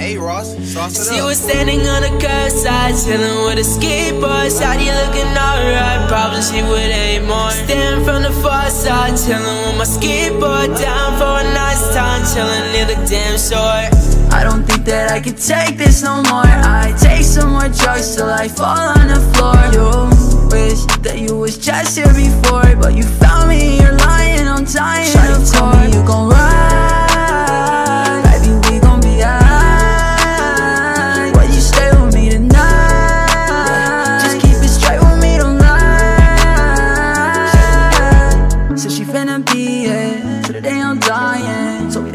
Hey Ross, sauce it up. She was standing on the curbside, chillin' with a skateboard. Shawty looking alright, probably she would hate more. Staring from the far side, chillin' with my skateboard. Down for a nice time, chillin' near the damn shore. I don't think that I can take this no more. I take some more drugs till I fall on the floor. You wish that you was just here before, but you found me, you're lying, I'm dying. Shawty, tell me you gon' ride.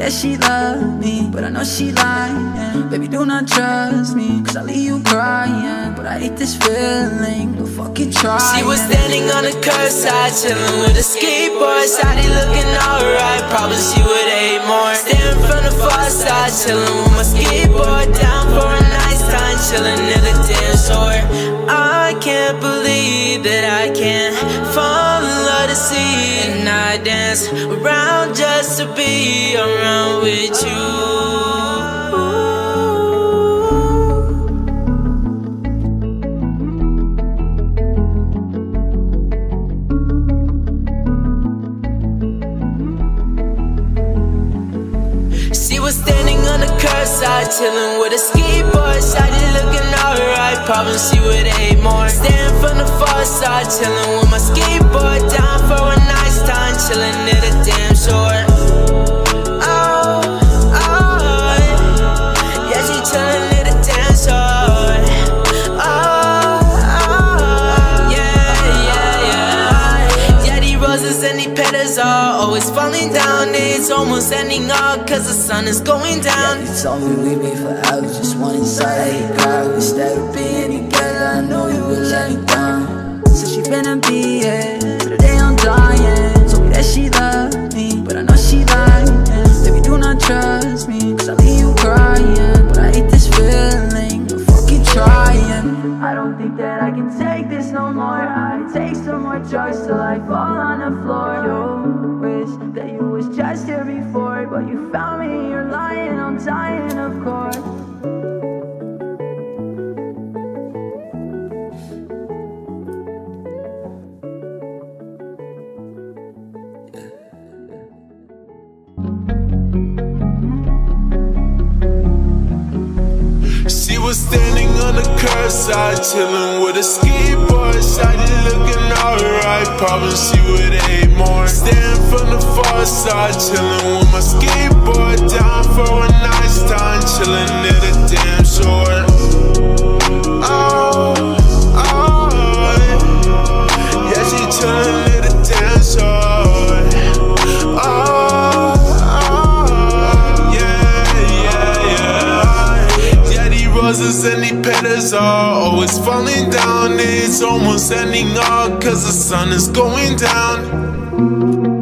She loved me, but I know she lying. Baby, do not trust me, cause I leave you crying. But I hate this feeling, no fucking try. She was standing on the curbside, chillin' with a skateboard. Shawty looking alright, probably she would hate more. Staring from the far side, chillin' with my skateboard. Down for a nice time, chillin' near the damn shore. I can't believe that I can't fall in love to see. And I dance around just to be around with you. She was standing on the curbside, chillin' with a skateboard. Shawty looking alright, probably she would hate more. Staring from the far side, chillin' with my skateboard. Down for a nice time, chillin' near the damn shore. Oh, oh, yeah, she chillin' near the damn shore. Oh, oh, yeah, yeah, yeah. Yeah, these roses and these petals are always falling down, it's almost ending up, cause the sun is going down. Yeah, you told me we'd be forever, just one inside of your car. Instead of being together, I know you would let me down. So she finna be here, till the day I'm dying. Told me that she loved me, but I know she lying. Baby, do not trust me, cause I leave you crying. But I hate this feeling, no fucking trying. I don't think that I can take this no more. I take some more drugs till I fall on the floor. Yo, that you was just here before, but you found me, you're lying, I'm dying, of course. She was standing on the curbside, chillin' with a skateboard. Shawty looking alright, probably she would hate more. Staring from the far side, chillin' with my skateboard. Down for a nice time, chillin' near the damn shore. Oh, oh, yeah, she chillin' near the damn shore. Oh, oh, yeah, yeah, yeah. Yeah, these roses and these petals are always falling down, it's almost ending up, cause the sun is going down.